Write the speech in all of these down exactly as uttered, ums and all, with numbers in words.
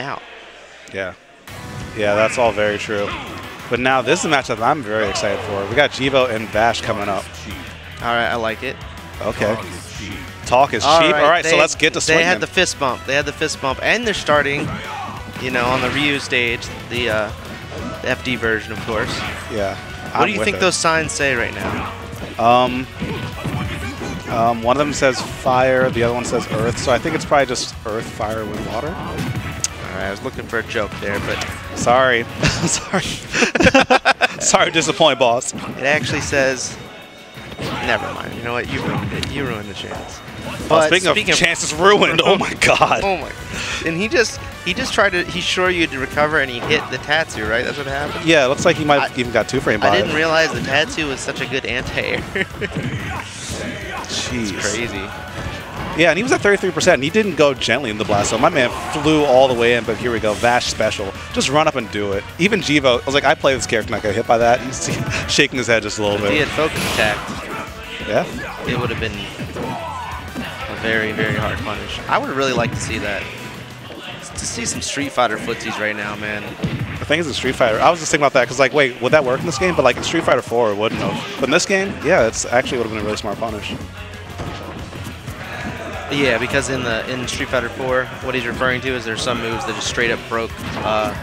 now. Yeah. Yeah, that's all very true. But now this is a matchup I'm very excited for. We got G V O and Vash coming up. All right, I like it. Okay. Talk is all cheap. Right, all right, they, so let's get to swinging. They had the fist bump. They had the fist bump. And they're starting, you know, on the Ryu stage, the, uh, the F D version, of course. Yeah. What I'm do you think it. those signs say right now? Um, um, one of them says fire, the other one says earth, so I think it's probably just earth, fire, with water. All right, I was looking for a joke there, but... Sorry. Sorry. Sorry to disappoint, boss. It actually says... Never mind. You know what? You ruined it. You ruined the chance. But well, speaking, speaking of, of chances ruined, oh my god. Oh my god. And he just he just tried to he sure you to recover and he hit the Tatsu, right? That's what happened? Yeah, it looks like he might I, have even got two frame by I didn't it. realize the Tatsu was such a good anti-air. Jeez. It's crazy. Yeah, and he was at thirty-three percent and he didn't go gently in the blast, so my man flew all the way in, but here we go, Vash special. Just run up and do it. Even G V O, I was like, I play this character, not get hit by that. He's shaking his head just a little if bit. If he had focus attacked, yeah, it would have been a very, very hard punish. I would really like to see that. To see some Street Fighter footsies right now, man. The thing is in Street Fighter, I was just thinking about that, because like, wait, would that work in this game? But like in Street Fighter four, it wouldn't have. But in this game, yeah, it's actually would have been a really smart punish. Yeah, because in the in Street Fighter four, what he's referring to is there's some moves that just straight up broke uh,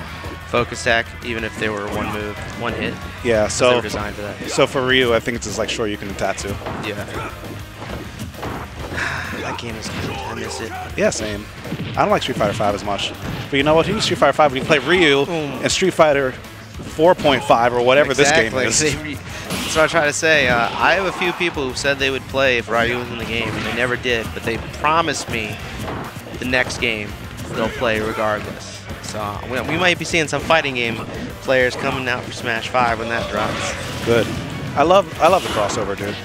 focus attack, even if they were one move, one hit. Yeah, so they were designed for that. So for Ryu, I think it's just like Shoryuken and Tatsu. Yeah. That game is good. I miss it. Yeah, same. I don't like Street Fighter five as much. But you know what? You use Street Fighter five when you play Ryu mm. and Street Fighter four point five or whatever exactly. this game is. That's what I try to say. Uh, I have a few people who said they would play if Ryu was in the game, and they never did, but they promised me the next game they'll play regardless. So we, we might be seeing some fighting game players coming out for Smash five when that drops. Good. I love I love the crossover, dude.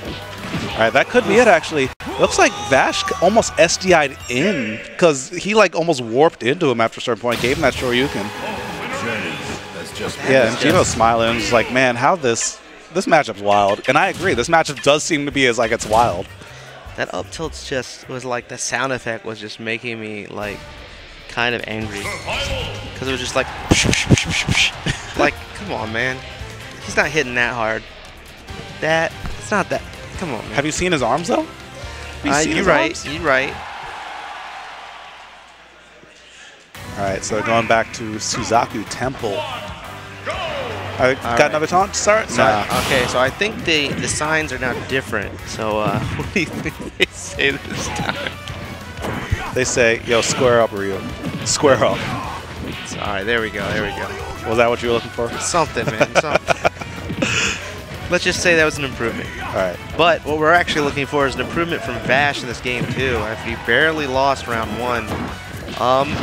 All right, that could be it, actually. It looks like Vash almost S D I'd in, because he like almost warped into him after a certain point. Gave him that Shoryuken. Just yeah, and Gino's smiling. He's like, man, how this... This matchup's wild, and I agree. This matchup does seem to be as like it's wild. That up tilt's just was like the sound effect was just making me like kind of angry because it was just like, like come on, man, he's not hitting that hard. That it's not that. Come on, man. Have you seen his arms though? Have you uh, seen you're his right. Arms? You're right. All right, so going back to Suzaku Temple. I got right. another taunt? Sorry. Nah. Okay, so I think the, the signs are now different. So uh, what do you think they say this time? They say, yo, square up, Ryu. Square up. All right, there we go, there we go. Was that what you were looking for? Something, man, something. Let's just say that was an improvement. All right. But what we're actually looking for is an improvement from Vash in this game, too, after he barely lost round one. Um,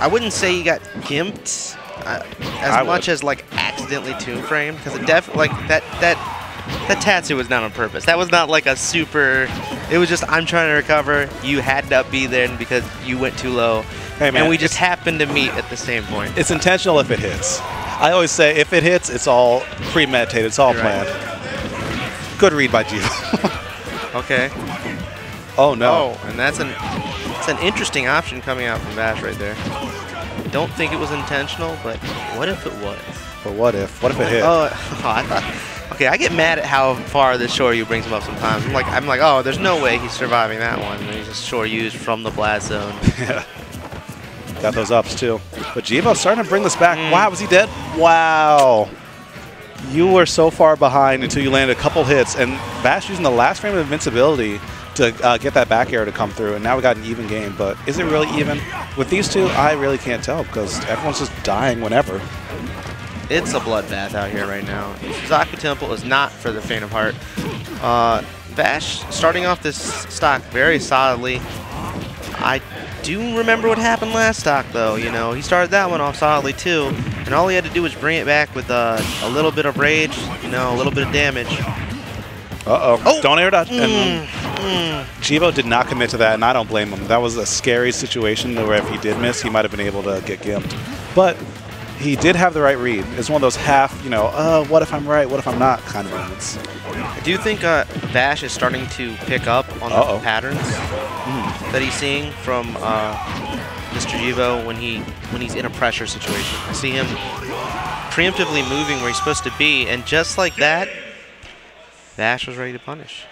I wouldn't say he got gimped. Uh, as I much would. as like accidentally two frame, because it def like that that that Tatsu was not on purpose. That was not like a super. It was just I'm trying to recover. You had to be there because you went too low, hey man, and we just happened to meet at the same point. It's intentional if it hits. I always say if it hits, it's all premeditated. It's all You're planned. Right. Good read by G V O. Okay. Oh no. Oh, and that's an it's an interesting option coming out from Vash right there. Don't think it was intentional, but what if it was? But what if? What if it hit? Oh, oh I thought, okay, I get mad at how far the Shoryu brings him up sometimes. I'm like, I'm like, oh, there's no way he's surviving that one. And he's just Shoryu's from the blast zone. Yeah. Got those ups too. But G V O's starting to bring this back. Mm. Wow, was he dead? Wow. You were so far behind until you landed a couple hits, and Vash using the last frame of invincibility to uh, get that back air to come through, and now we got an even game, but is it really even? With these two, I really can't tell because everyone's just dying whenever. It's a bloodbath out here right now. Suzaku Temple is not for the faint of heart. Uh, Vash starting off this stock very solidly. I do remember what happened last stock though, you know, he started that one off solidly too, and all he had to do was bring it back with uh, a little bit of rage, you know, a little bit of damage. Uh-oh. Oh. Don't air dodge. Mm. Mm. G V O did not commit to that, and I don't blame him. That was a scary situation where if he did miss, he might have been able to get gimped. But he did have the right read. It's one of those half, you know, uh, what if I'm right, what if I'm not kind of moments. I do think uh, Vash is starting to pick up on uh-oh. the patterns mm. that he's seeing from uh, the Mister G V O when he when he's in a pressure situation. I see him preemptively moving where he's supposed to be, and just like that, Vash was ready to punish.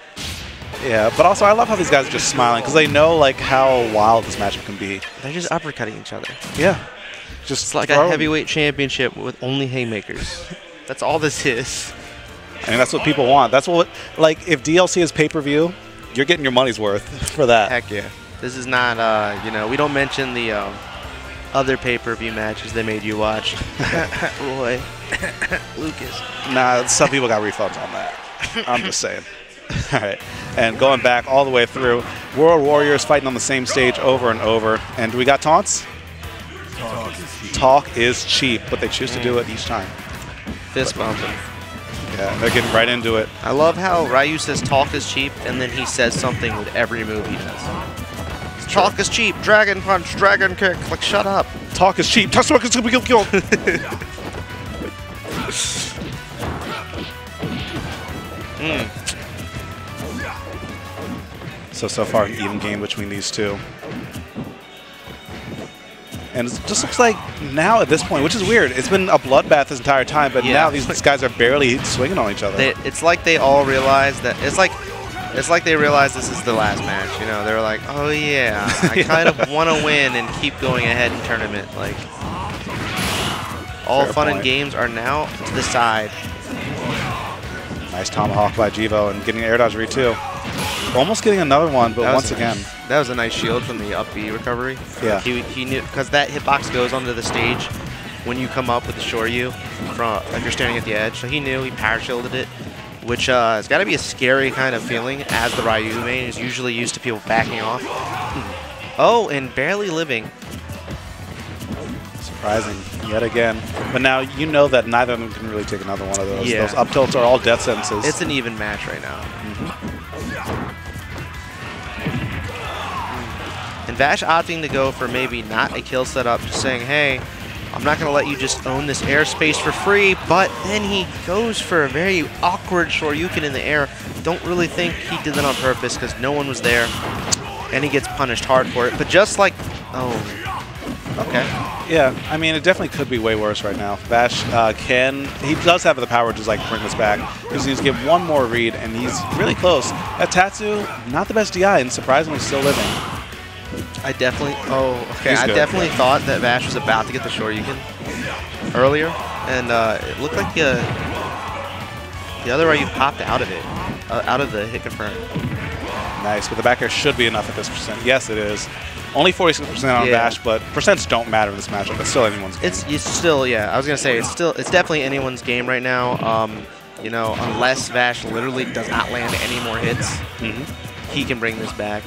Yeah, but also I love how these guys are just smiling because they know like how wild this matchup can be. They're just uppercutting each other. Yeah, just it's like a heavyweight championship with only haymakers. That's all this is. I mean, that's what people want. That's what like if D L C is pay-per-view, you're getting your money's worth for that. Heck yeah. This is not, uh, you know, we don't mention the um, other pay-per-view matches they made you watch. Roy, Lucas. Nah, some people got refunds on that. I'm just saying. All right. And going back all the way through, World Warriors fighting on the same stage over and over. And do we got taunts? Talk is cheap, Talk is cheap but they choose to do it each time. Fist bumping. Yeah, they're getting right into it. I love how Ryu says talk is cheap, and then he says something with every move he does. Talk is cheap, dragon punch, dragon kick. Like, shut up. Talk is cheap. Talk is cheap. Kill. So, so far, an even game between these two. And it just looks like now at this point, which is weird, it's been a bloodbath this entire time, but yeah, now these, these guys are barely swinging on each other. They, it's like they all realize that it's like it's like they realize this is the last match. You know, they're like, oh yeah, I yeah. kind of want to win and keep going ahead in tournament. Like all Fair fun point. and games are now to the side. Nice tomahawk by G V O and getting an air dodge too. Almost getting another one, but once nice. again. That was a nice shield from the up B recovery. Yeah. Like he, he knew, because that hitbox goes onto the stage when you come up with the Shoryu, from, like you're standing at the edge. So he knew, he power shielded it, which uh, has got to be a scary kind of feeling as the Ryu main is usually used to people backing off. Oh, and barely living. Surprising, yet again. But now you know that neither of them can really take another one of those. Yeah. Those up tilts are all death sentences. It's an even match right now. Mm-hmm. And Vash opting to go for maybe not a kill setup, just saying, hey, I'm not going to let you just own this airspace for free, but then he goes for a very awkward Shoryuken in the air. Don't really think he did that on purpose because no one was there, and he gets punished hard for it. But just like, oh, okay. Yeah, I mean, it definitely could be way worse right now. Vash uh, can, he does have the power to just like bring this back. He's going to give one more read, and he's really close. That Tatsu, not the best D I, and surprisingly still living. I definitely, oh, okay. I definitely thought that Vash was about to get the Shoryuken earlier, and uh, it looked like uh, the other Ryu popped out of it, uh, out of the hit confirm. Nice, but the back air should be enough at this percent. Yes, it is. Only forty-six percent on yeah. Vash, but percents don't matter in this matchup. It's still anyone's game. It's, it's still, yeah. I was gonna say it's still, it's definitely anyone's game right now. Um, you know, unless Vash literally does not land any more hits, mm-hmm. he can bring this back.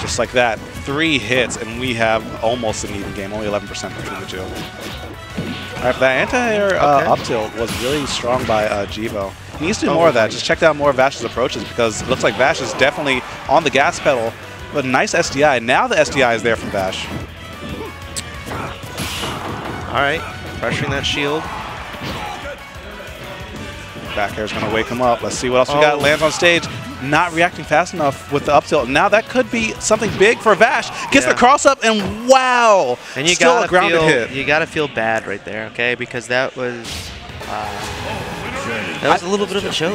Just like that, three hits, and we have almost an even game, only eleven percent between the two. All right, that anti-air uh, okay. up tilt was really strong by uh, G V O. He needs to do oh, more of that. Just check down more of Vash's approaches because it looks like Vash is definitely on the gas pedal. But nice S D I. Now the S D I is there from Vash. All right, pressuring that shield. Back air is going to wake him up. Let's see what else oh. we got. Lands on stage. Not reacting fast enough with the up tilt. Now that could be something big for Vash. Gets yeah. the cross up, and wow! And you still gotta a grounded feel, hit. You gotta feel bad right there, okay? Because that was uh, that was a little bit of a choke.